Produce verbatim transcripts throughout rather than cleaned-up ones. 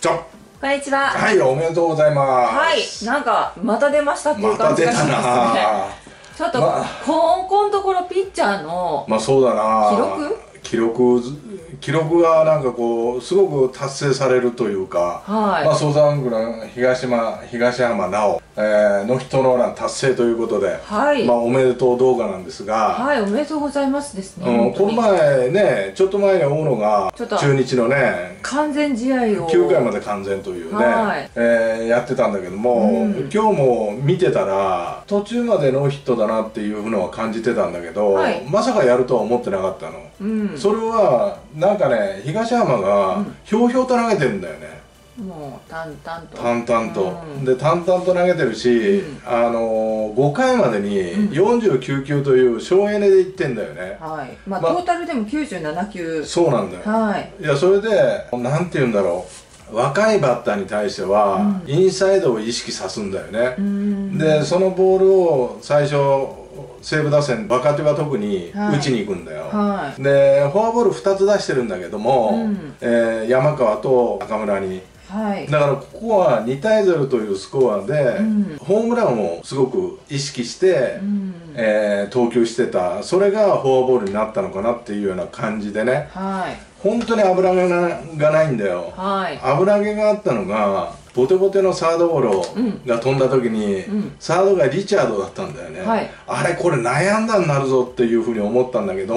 ちょこんにちは。はい、おめでとうございます。はい、なんかまた出ましたっていう感じがしますね。また出たな。ちょっと、ま、ここのところピッチャーのまあそうだな。記録記録記録がなんかこうすごく達成されるというか、はい、まあソーザングラン東浜東浜直、えー、のヒットノーラン達成ということで、はい、まあおめでとう動画なんですが、はい、おめでとうございますですね。うん、この前ね、ちょっと前に大野が中日のね完全試合をきゅうかいまで完全というね、はい、えー、やってたんだけども、うん、今日も見てたら途中までノーヒットだなっていうのは感じてたんだけど、はい、まさかやるとは思ってなかったの。うん、それはなんかね、東浜がひょうひょうと投げてるんだよね。もう淡々と淡々と、うん、で淡々と投げてるし、うん、あのごかいまでによんじゅうきゅうきゅうという省エネでいってんだよね、うん、はい、まあ、まあ、トータルでもきゅうじゅうななきゅう、そうなんだよ、はい、いやそれでなんて言うんだろう、若いバッターに対しては、うん、インサイドを意識さすんだよね、うん、でそのボールを最初西武打線バカテは特に打ちに行くんだよ、はいはい、でフォアボールふたつ出してるんだけども、うん、えー、山川と中村に、はい、だからここはにたいゼロというスコアで、うん、ホームランをすごく意識して、うん、えー、投球してた、それがフォアボールになったのかなっていうような感じでね、はい、本当に油揚げがないんだよ、はい、油揚げがあったのがボテボテのサードゴロが飛んだ時に、うん、サードがリチャードだったんだよね、はい、あれこれ悩んだになるぞっていうふうに思ったんだけど、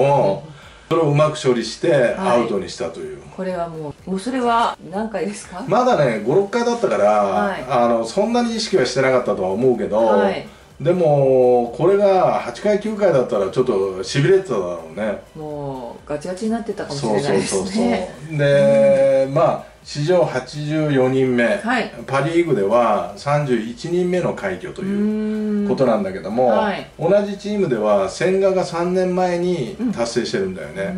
うん、それをうまく処理してアウトにしたという、はい、これはもう、もうそれは何回ですか？まだねごろっかいだったから、はい、あのそんなに意識はしてなかったとは思うけど、はい、でもこれがはちかいきゅうかいだったらちょっとしびれてただろうね。もうガチガチになってたかもしれないですね。で、うん、まあ史上はちじゅうよにんめ、はい、パ・リーグではさんじゅういちにんめの快挙ということなんだけども、はい、同じチームでは千賀がさんねんまえに達成してるんだよね、う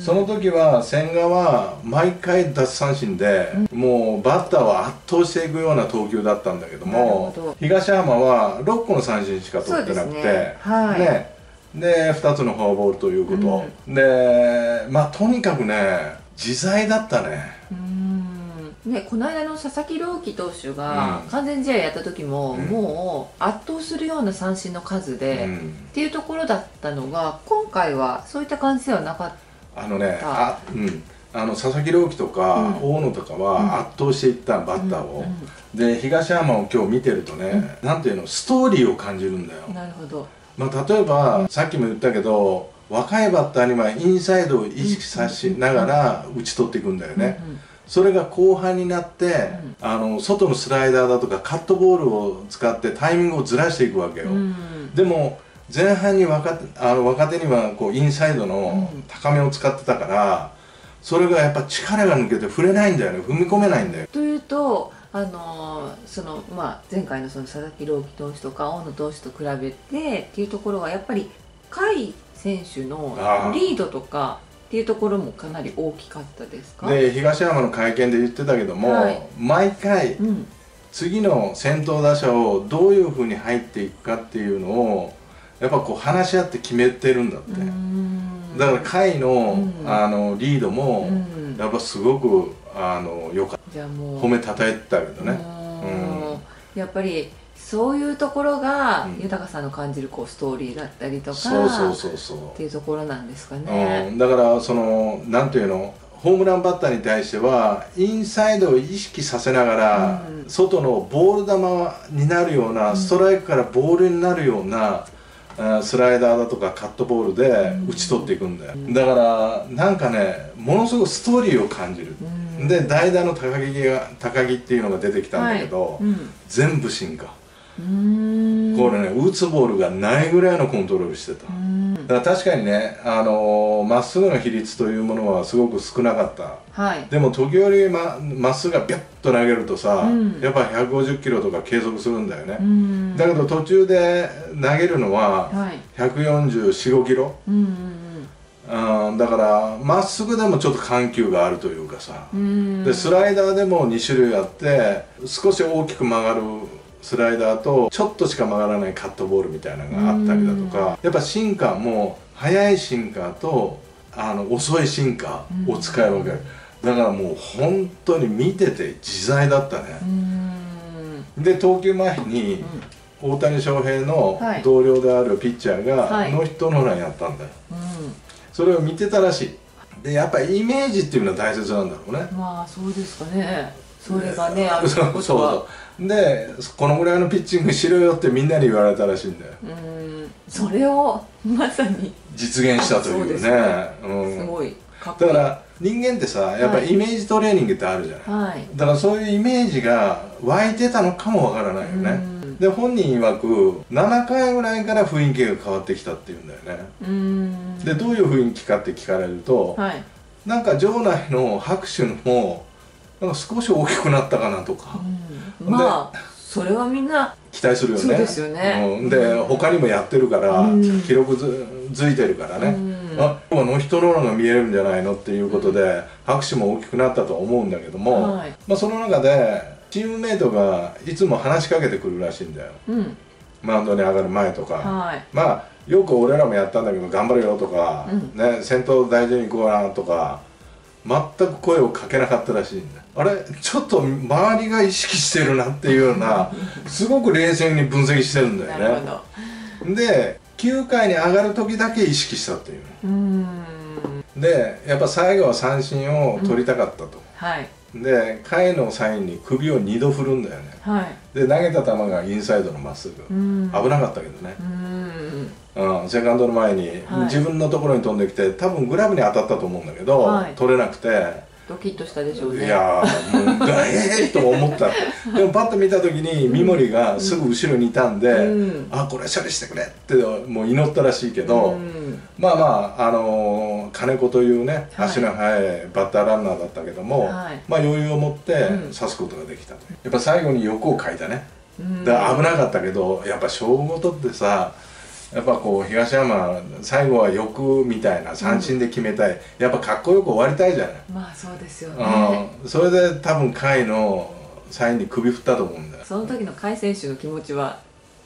ん、その時は千賀は毎回奪三振で、うん、もうバッターを圧倒していくような投球だったんだけども、東浜はろっこの三振しか取ってなくて、ね、はい、ね、でふたつのフォアボールということ、うん、でまあとにかくね自在だったね、うん、ね、この間の佐々木朗希投手が完全試合やった時も、うん、もう圧倒するような三振の数で、うん、っていうところだったのが今回はそういった感じではなかった。あのね、あ、うん、あの佐々木朗希とか、うん、大野とかは圧倒していったバッターを、で東浜を今日見てるとね、うん、なんていうの、ストーリーを感じるんだよ。なるほど、まあ、例えばさっきも言ったけど若いバッターにはインサイドを意識させながら打ち取っていくんだよね。うんうん、それが後半になって、うん、あの外のスライダーだとかカットボールを使ってタイミングをずらしていくわけよ、うん、でも前半に若手、あの若手にはこうインサイドの高めを使ってたから、うん、それがやっぱ力が抜けて触れないんだよね、踏み込めないんだよ。というと、あのーそのまあ、前回のその佐々木朗希投手とか大野投手と比べてっていうところはやっぱり甲斐選手のリードとかっていうところもかなり大きかったですか。で東浜の会見で言ってたけども、はい、毎回、うん、次の先頭打者をどういうふうに入っていくかっていうのをやっぱこう話し合って決めてるんだって。だから会の、うん、あのリードも、うん、やっぱすごくあのよかった。褒めたたえてたけどね、うん、やっぱりそういうところが、うん、豊さんの感じるこうストーリーだったりとかっていうところなんですかね、うん、だからそのなんていうの、ホームランバッターに対してはインサイドを意識させながら、うん、外のボール球になるような、うん、ストライクからボールになるような、うん、スライダーだとかカットボールで打ち取っていくんだよ、うん、だからなんかねものすごくストーリーを感じる、うん、で代打の高木が高木っていうのが出てきたんだけど、はい、うん、全部進化。これね、打つボールがないぐらいのコントロールしてた。だから確かにね、あのー、まっすぐの比率というものはすごく少なかった、はい、でも時折 ま, まっすぐがビュッと投げるとさ、うん、やっぱひゃくごじゅっキロとか継続するんだよね、うん、だけど途中で投げるのはひゃくよんじゅうよん、ごキロ、うん、だからまっすぐでもちょっと緩急があるというかさ、うん、でスライダーでもにしゅるいあって少し大きく曲がるスライダーとちょっとしか曲がらないカットボールみたいなのがあったりだとか、やっぱシンカーも速いシンカーとあの遅いシンカーを使い分ける、だからもう本当に見てて自在だったね。で投球前に、うん、大谷翔平の同僚であるピッチャーがノーヒットノーランやったんだよ、うん、それを見てたらしい。でやっぱりイメージっていうのは大切なんだろうね。まあそうですかね。それがねあるそうそうで、このぐらいのピッチングしろよってみんなに言われたらしいんだよ。うん、それをまさに実現したというね。すごいかっこいい。だから人間ってさ、やっぱりイメージトレーニングってあるじゃない、はい、だからそういうイメージが湧いてたのかもわからないよね、うん。で本人曰くななかいぐらいから雰囲気が変わってきたっていうんだよね。うーん、でどういう雰囲気かって聞かれると、はい、なんか場内の拍手もなんか少し大きくなったかなとか、うん、まあそれはみんな期待するよね。そうですよね、うん、で他にもやってるから、うん、記録 づ, づいてるからね、うん、あ今ノーヒットノーランが見えるんじゃないのっていうことで、うん、拍手も大きくなったと思うんだけども、はい、まあその中でチームメイトがいつも話しかけてくるらしいんだよ、うん、マウンドに上がる前とか、はい、まあよく俺らもやったんだけど頑張れよとか、うん、ね、先頭大事に行こうなとか全く声をかけなかったらしいんだ。あれちょっと周りが意識してるなっていうようなすごく冷静に分析してるんだよね。できゅうかいに上がる時だけ意識したっていう。うーん、でやっぱ最後は三振を取りたかったと、うん、はい、で回のサインに首をにど振るんだよね、はい、で投げた球がインサイドのまっすぐ、危なかったけどね、うん、セカンドの前に、はい、自分のところに飛んできて多分グラブに当たったと思うんだけど、はい、取れなくてドキッとしたでしょうね。いやーもうガエーッと思ったでもパッと見た時に三森がすぐ後ろにいたんで、うん、あこれ処理してくれってもう祈ったらしいけど、うん、まあまあ、あのー、金子というね、はい、足の速いバッターランナーだったけども、はい、まあ余裕を持って刺すことができたという、うん、やっぱ最後に欲をかいたね。だから危なかったけどやっぱ勝負事ってさ、やっぱこう東山最後は欲みたいな三振で決めたい、うん、やっぱかっこよく終わりたいじゃない。まあそうですよね、うん、それで多分甲斐のサインに首振ったと思うんだよ。その時の甲斐選手の気持ちは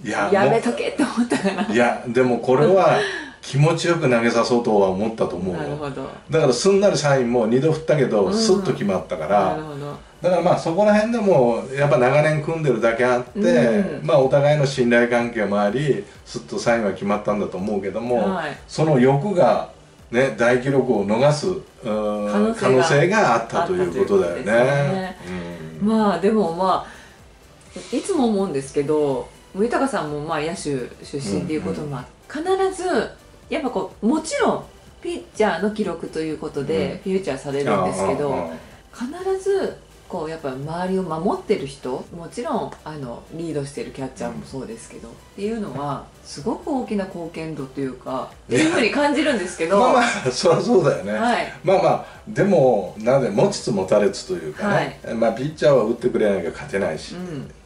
や, やめとけって思ったかな。いやでもこれは気持ちよく投げさそうとは思ったと思うなるほど。だからすんなりサインもにど振ったけどスッと決まったから、うん、なるほど。だからまあそこら辺でもやっぱ長年組んでるだけあって、うん、まあお互いの信頼関係もありすっとサインは決まったんだと思うけども、はい、その欲が、ね、大記録を逃す可能性が、可能性があったということだよね。まあでもまあいつも思うんですけど豊さんもまあ野手出身っていうこともあって、うんうん、必ずやっぱこうもちろんピッチャーの記録ということでフィーチャーされるんですけど、うん、必ず。こうやっぱ周りを守ってる人、もちろんあのリードしてるキャッチャーもそうですけど、うん、っていうのはすごく大きな貢献度というかっていうふうに感じるんですけどまあまあそりゃそうだよね、はい、まあまあでもなんで持ちつ持たれつというかね、はい、まあピッチャーは打ってくれなきゃ勝てないし、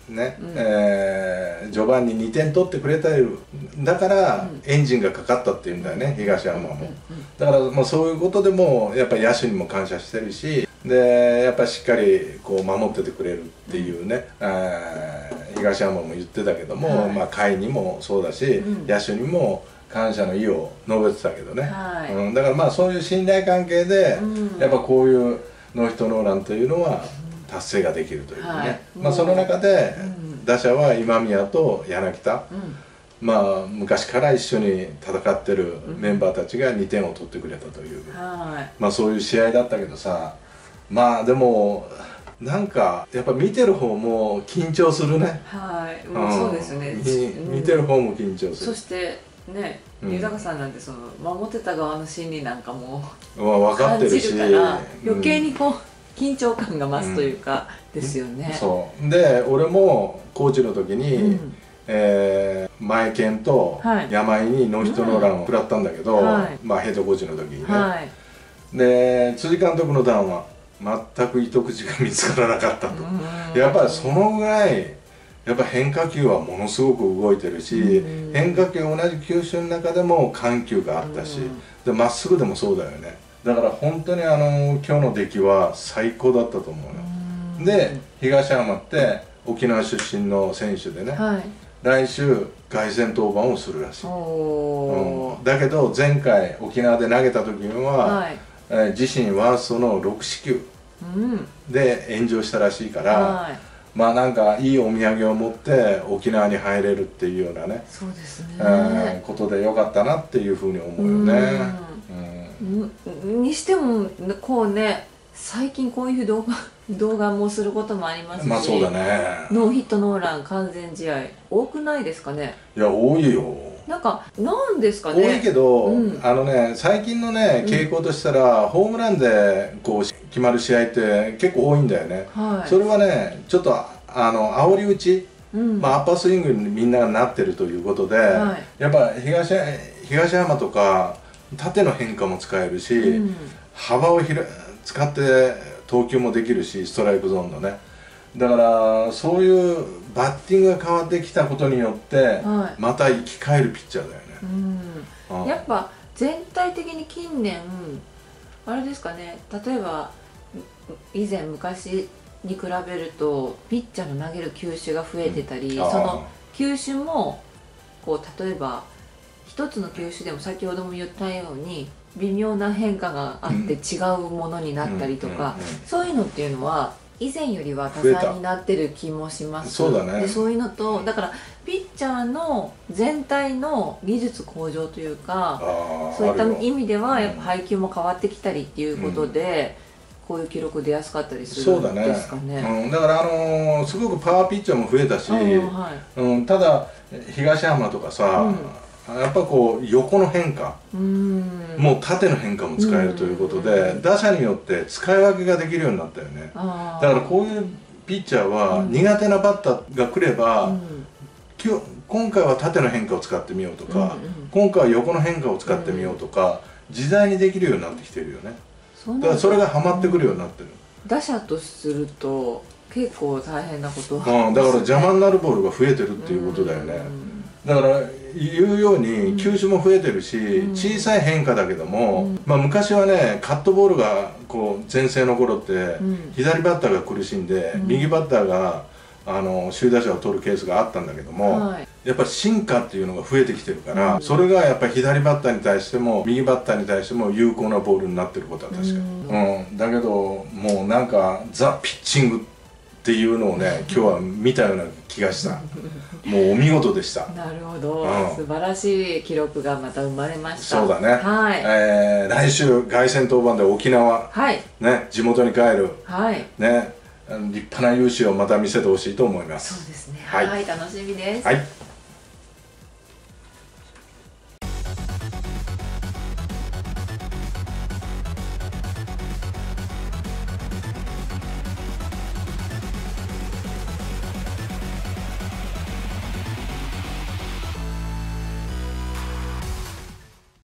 うん、ね、うん、えー、序盤ににてん取ってくれたりだからエンジンがかかったっていうんだよね東山も。だからまあそういうことでもやっぱり野手にも感謝してるし。でやっぱしっかりこう守っててくれるっていうね、うん、東山も言ってたけども、はい、まあ甲斐にもそうだし、うん、野手にも感謝の意を述べてたけどね、はい、うん、だからまあそういう信頼関係で、うん、やっぱこういうノーヒットノーランというのは達成ができるというね、はい、まあその中で、うん、打者は今宮と柳田、うん、まあ昔から一緒に戦ってるメンバーたちがにてんを取ってくれたという、うん、まあそういう試合だったけどさ。まあでもなんかやっぱ見てる方も緊張するね。はい、もうそうですね。見てる方も緊張する。そしてね、豊さんなんてその守ってた側の心理なんかも感じるから余計にこう緊張感が増すというかですよね。そう。で俺もコーチの時に前健と山井にノーヒットノーランを食らったんだけど、まあヘッドコーチの時にね。で辻監督の談話。全く糸口が見つからなかったと。やっぱりそのぐらいやっぱ変化球はものすごく動いてるし、変化球同じ球種の中でも緩急があったし、でまっすぐでもそうだよね。だから本当にあの今日の出来は最高だったと思うの。で東山って沖縄出身の選手でね、はい、来週凱旋登板をするらしい、うん、だけど前回沖縄で投げた時には、はい、自身ワーストのろく四球で炎上したらしいから、はい、まあなんかいいお土産を持って沖縄に入れるっていうようなね、そうですね、えー、ことでよかったなっていうふうに思うよね。にしてもこうね、最近こういう動画動画もすることもありますし、まあそうだね、ノーヒットノーラン完全試合多くないですかね。いや多いよ。なんかなんですかね。多いけど、うん、あのね、最近のね傾向としたら、うん、ホームランでこう決まる試合って結構多いんだよね。はい、それはね、ちょっとあの煽り打ち、うん、まあアッパースイングにみんながなってるということで、はい、やっぱ東東山とか縦の変化も使えるし、うん、幅をひら使って投球もできるし、ストライクゾーンのね、だからそういうバッティングが変わってきたことによって、はい、また生き返るピッチャーだよね。やっぱ全体的に近年あれですかね、例えば以前昔に比べるとピッチャーの投げる球種が増えてたり、うん、その球種もこう例えば一つの球種でも先ほども言ったように微妙な変化があって違うものになったりとか、そういうのっていうのは以前よりは多彩になってる気もします。そうだね。でそういうのと、だからピッチャーの全体の技術向上というか、そういった意味ではやっぱ配球も変わってきたりっていうことで、うん、こういう記録出やすかったりするんですかね。そうだね。うん、だからあのー、すごくパワーピッチャーも増えたし、はい、うん、ただ東浜とかさ、うん、やっぱこう横の変化、もう縦の変化も使えるということで、打者によって使い分けができるようになったよね。だからこういうピッチャーは苦手なバッターが来れば、うん、今日今回は縦の変化を使ってみようとか、うん、うん、今回は横の変化を使ってみようとか、うん、自在にできるようになってきてるよね。だからそれがはまってくるようになってる。うん、打者とすると結構大変なことは、ね、うん、だから邪魔になるボールが増えてるっていうことだよね。うん、だから言うように球種も増えてるし、うん、小さい変化だけども、うん、まあ昔はねカットボールがこう全盛の頃って、うん、左バッターが苦しんで、うん、右バッターがあの首位打者を取るケースがあったんだけども、はい、やっぱり進化っていうのが増えてきてるから、うん、それがやっぱり左バッターに対しても右バッターに対しても有効なボールになってることは確かに、うんうん、だけどもうなんかザ・ピッチングっていうのをね、今日は見たような気がした。もうお見事でした。なるほど、うん、素晴らしい記録がまた生まれました。そうだね。はい、えー、来週凱旋登板で沖縄、はい、ね、地元に帰る、はい、ね、立派な雄姿をまた見せてほしいと思います。そうですね。はい、はい、楽しみです。はい。